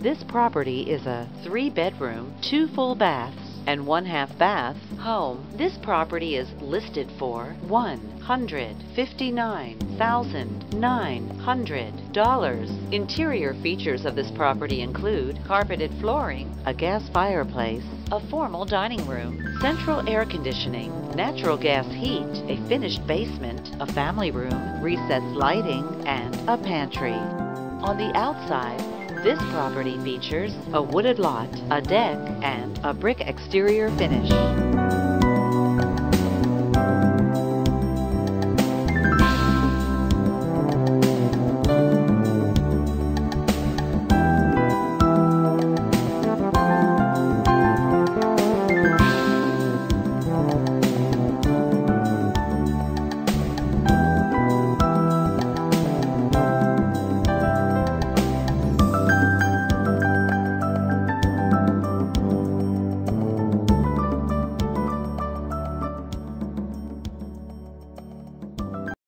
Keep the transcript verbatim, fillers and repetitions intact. This property is a three-bedroom, two full baths, and one-half bath home. This property is listed for one hundred fifty-nine thousand nine hundred dollars. Interior features of this property include carpeted flooring, a gas fireplace, a formal dining room, central air conditioning, natural gas heat, a finished basement, a family room, recessed lighting, and a pantry. On the outside, this property features a wooded lot, a deck, and a brick exterior finish.